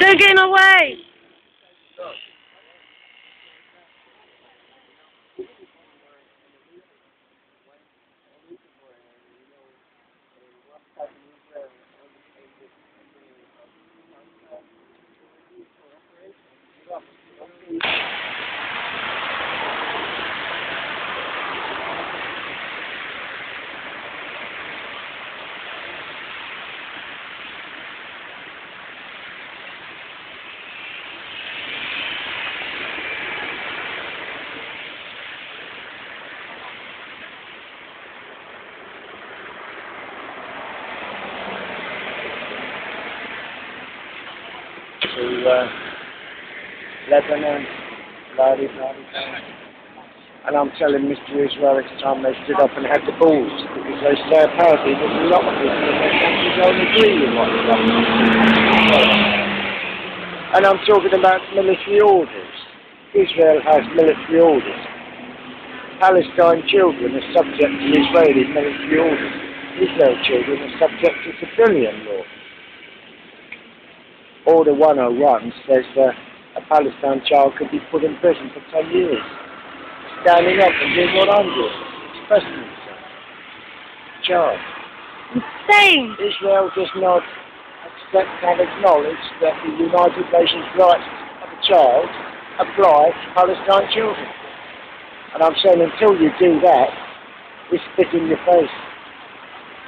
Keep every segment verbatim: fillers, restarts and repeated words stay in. Don't get in my way! To uh, Lebanon, bloody, bloody, and I'm telling Mister Israel it's time they stood up and had the balls, because they say apparently there's a lot of people that don't agree with one another. And I'm talking about military orders. Israel has military orders. Palestine children are subject to Israeli military orders. Israel children are subject to civilian law. Order one oh one says uh, a Palestine child could be put in prison for ten years. Standing up and doing what I'm doing. Expressing himself. Child. Insane! Israel does not accept and acknowledge that the United Nations rights of a child apply to Palestine children. And I'm saying until you do that, we spit in your face.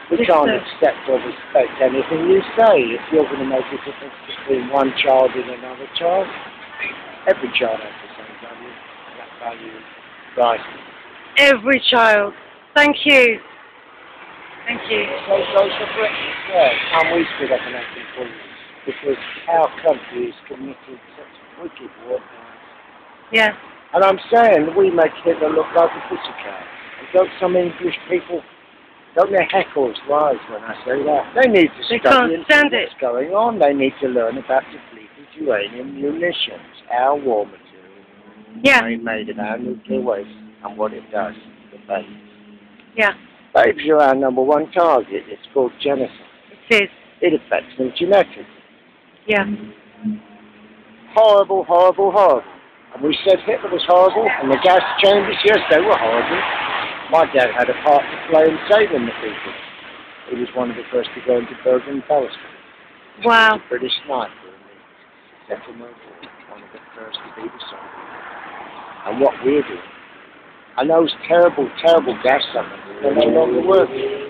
We can't accept or respect anything you say if you're going to make a difference between one child and another child. Every child has the same value. That value is right. Every child. Thank you. Thank you. So, so for Britain, yeah, can we speak up and act in full? Because our country has committed such wicked war crimes. Yeah. And I'm saying we make Hitler look like a pussy cat. And don't some English people... Don't their heckles rise when I say that? They need to they study what's it. going on. They need to learn about depleted uranium munitions, our war material, yeah. made of our nuclear waste, and what it does to babes. Yeah. Babes are our number one target. It's called genocide. It is. It affects them genetically. Yeah. Horrible, horrible, horrible. And we said Hitler was horrible, and the gas chambers, yes, they were horrible. My dad had a part to play in saving the people. He was one of the first to go into Bergen-Belsen. Wow. He was a British sniper in the settlement, one of the first to be decided. And what we're doing, and those terrible, terrible gas summits, they're no longer working.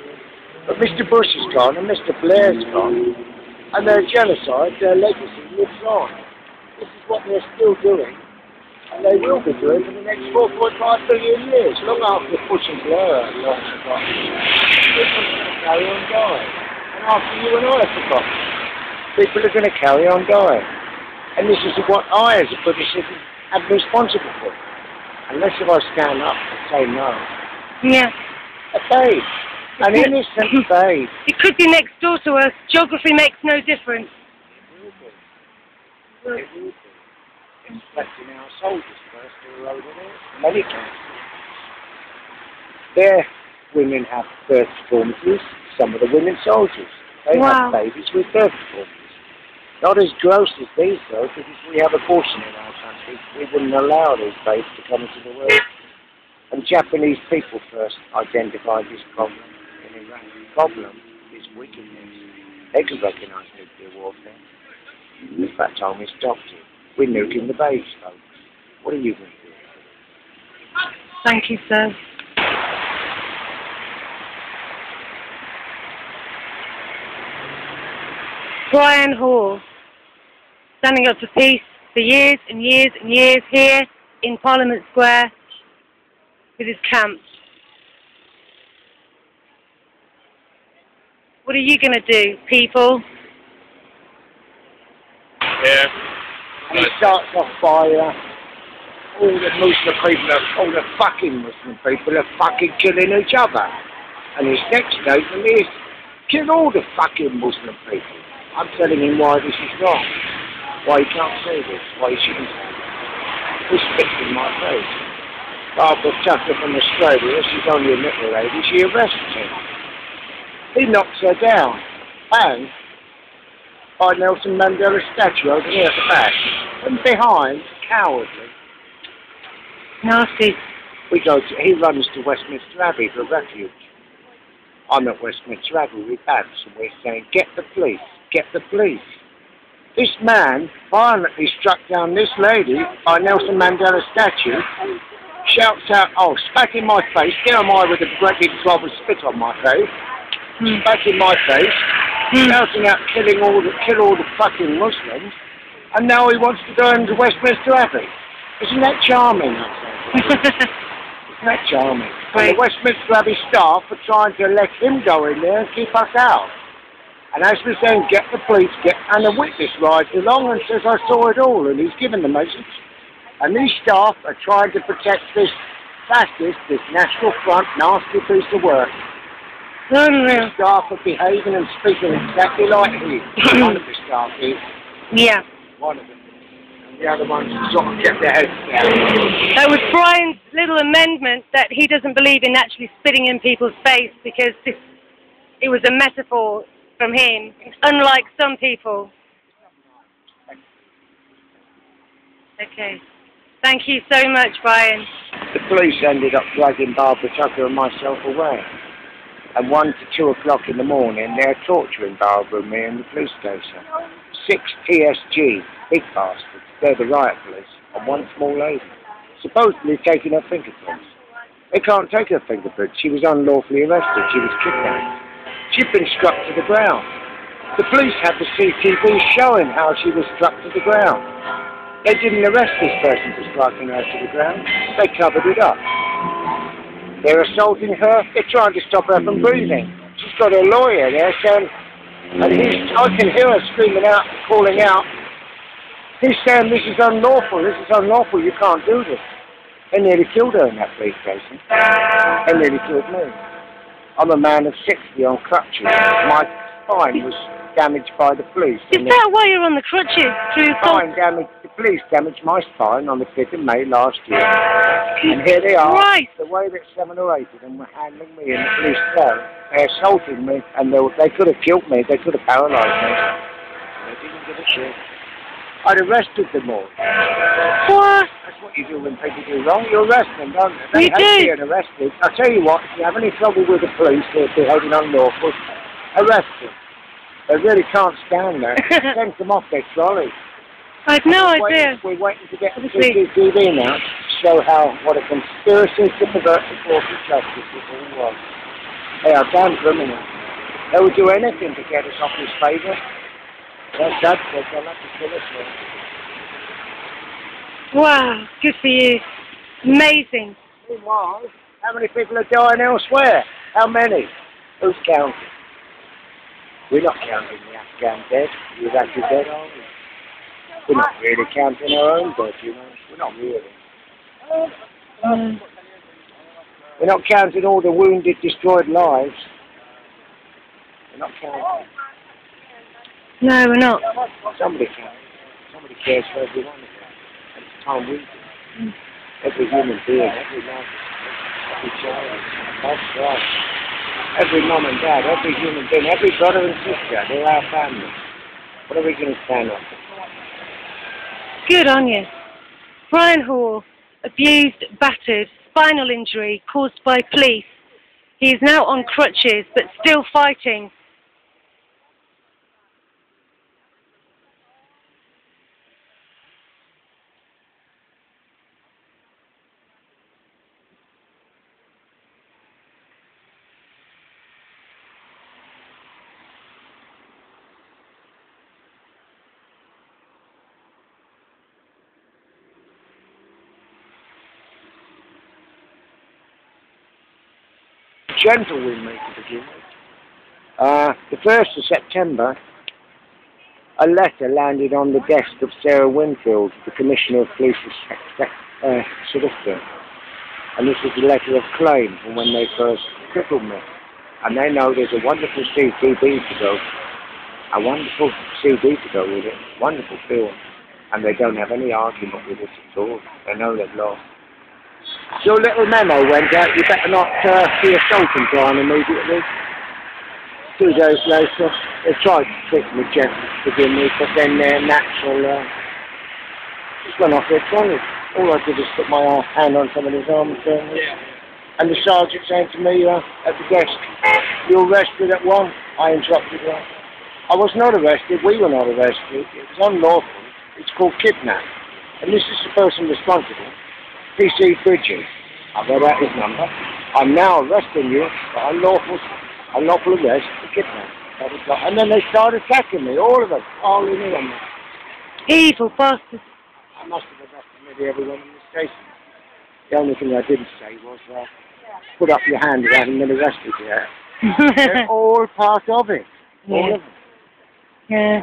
But Mister Bush is gone, and Mister Blair's gone, and their genocide, their legacy lives on. This is what they're still doing. And they will be doing for the next four point five billion years. Look after Bush and Blair and all the time. People are going to carry on dying. And after you and I have forgotten, people are going to carry on dying. And this is what I, as a British citizen, am responsible for. Unless if I stand up and say no. Yeah. A babe. An innocent babe. It could be next door to us. Geography makes no difference. It will be. It will be. Expecting our soldiers first to erode it. Many cases. Their women have birth deformities, some of the women soldiers. They wow. have babies with birth deformities. Not as gross as these though, because we have abortion in our country. We wouldn't allow these babes to come into the world. And Japanese people first identified this problem. And the problem is wickedness. They could recognise nuclear warfare. If that time is adopted. We're nuking the base, folks. What are you going to do? Thank you, sir. Brian Haw, standing up for peace for years and years and years here in Parliament Square with his camp. What are you going to do, people? Yeah. He starts off by uh, all the Muslim people, are, all the fucking Muslim people are fucking killing each other. And his next statement is, kill all the fucking Muslim people. I'm telling him why this is wrong, why he can't say this, why he shouldn't say this. He's spitting my face. Barbara Tucker from Australia, she's only a little lady, she arrests him. He knocks her down, and by Nelson Mandela's statue over here at the back. And behind, cowardly. Nasty. We go to, he runs to Westminster Abbey for refuge. I'm at Westminster Abbey with Babs and we're saying, get the police, get the police. This man violently struck down this lady by Nelson Mandela's statue, shouts out, oh, spat in my face, there am I with a great big glob of spit on my face, mm. spat in my face, mm. shouting out, killing all the, kill all the fucking Muslims, and now he wants to go into Westminster Abbey. Isn't that charming? Isn't that charming? Right. The Westminster Abbey staff are trying to let him go in there and keep us out. And as we're saying, get the police, get... And a witness rides along and says, I saw it all, and he's given the message. And these staff are trying to protect this fascist, this National Front, nasty piece of work. No, no, no. The staff are behaving and speaking exactly like he. One of the staff is. Yeah. One of them. The other ones sort of kept their heads down. That was Brian's little amendment that he doesn't believe in actually spitting in people's face because this, it was a metaphor from him, unlike some people. Okay. Thank you so much, Brian. The police ended up dragging Barbara Tucker and myself away. And one to two o'clock in the morning, they're torturing Barbara and me in the police station. Six P S G, big bastards. They're the riot police, and one small lady, supposedly taking her fingerprints. They can't take her fingerprints. She was unlawfully arrested. She was kidnapped. She'd been struck to the ground. The police had the C C T V showing how she was struck to the ground. They didn't arrest this person for striking her to the ground. They covered it up. They're assaulting her. They're trying to stop her from breathing. She's got a lawyer there saying, and he's, I can hear her screaming out, calling out. He's saying, this is unlawful, this is unlawful, you can't do this. They nearly killed her in that police station. They nearly killed me. I'm a man of sixty on crutches. My spine was damaged by the police. Is that why you're on the crutches? Through spine damaged, the police damaged my spine on the fifth of May last year. And here they are, right. The way that seven or eight of them were handling me in the police cell. They assaulted me, and they, they could have killed me, they could have paralysed me. They didn't give a shit. I'd arrested them all. What? That's what you do when people do wrong. You arrest them, don't you? They you hate do. being arrested. I'll tell you what, if you have any trouble with the police or if they're behaving unlawful, arrest them. They really can't stand that. Send them off their trolley. I've no we're idea. Waiting, we're waiting to get the C C T V now to show how what a conspiracy to pervert the course of justice is all wrong. They are damn criminals. They will do anything to get us off this favour. That's that, that's that, that's wow, good for you. Amazing. Meanwhile, how many people are dying elsewhere? How many? Who's counting? We're not counting the Afghan dead, the Iraqi dead, are we? We're not really counting our own dead, you know. We're not really. Um, We're not counting all the wounded, destroyed lives. We're not counting. No, we're not. Somebody cares. Somebody cares for everyone. And it's time we do. Mm. Every human being, every life, every child, that's right. Every mum and dad, every human being, every brother and sister, they're our family. What are we going to stand up for? Good on you. Brian Haw, abused, battered, spinal injury caused by police. He is now on crutches, but still fighting. Gentle with me to begin with. Uh, the first of September, a letter landed on the desk of Sarah Winfield, the Commissioner of Police uh, Solicitor. And this is a letter of claim from when they first crippled me. And they know there's a wonderful C C T V to go, a wonderful C D to go with it, wonderful film. And they don't have any argument with us at all. They know they've lost. Your little memo went out, you better not uh, be assaulting Brian immediately. Two days later, They tried to treat them with justice to begin with, but then their natural uh, just went off their trolley. All I did was put my hand on somebody's arm and turn it. Yeah. And the sergeant saying to me uh, at the desk, "You're arrested at one." I interrupted her. I was not arrested. We were not arrested. It was unlawful. It's called kidnap. And this is the person responsible, P C Bridges. I wrote out his number. I'm now arresting you for unlawful, unlawful arrest for kidnap. That was not, and then they started attacking me, all of us, all in on me. Evil bastards. I must have arrested nearly everyone in the station. The only thing I didn't say was, uh, put up your hand without him and arrested you. They're all part of it. All yeah. of them. Yeah.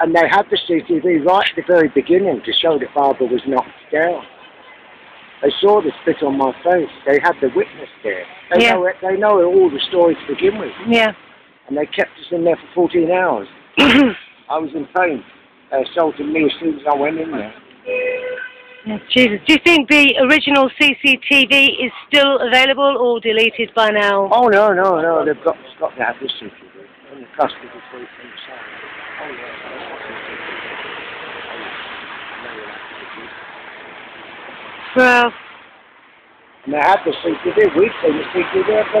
And they had the C C T V right at the very beginning to show that Barbara was knocked down. They saw the spit on my face. They had the witness there. They yeah. know it. They know all the story to begin with. Yeah. And they kept us in there for fourteen hours. I was in pain. They assaulted me as soon as I went in there. Oh, Jesus. Do you think the original C C T V is still available or deleted by now? Oh, no, no, no. They've got, it's got to have the C C T V. In the custody for the Oh, yeah. Well, and they had the C C T V. We've seen the C C T V,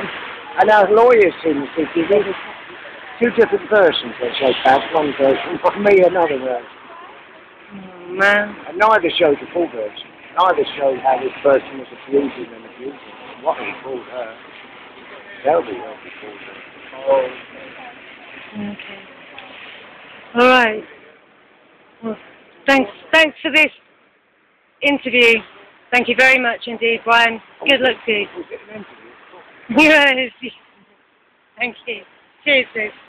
and our lawyers seen the C C T V. Two different versions they showed back. One version, but me another version. Oh, man. And neither showed the full version. Neither showed how this person was abusing and abusing. What he called her. They'll be what he called her. Oh. Okay. All right. Well, thanks. Thanks for this interview. Thank you very much indeed, Brian. Good luck to you. Yes. Thank you. Cheers, Liz.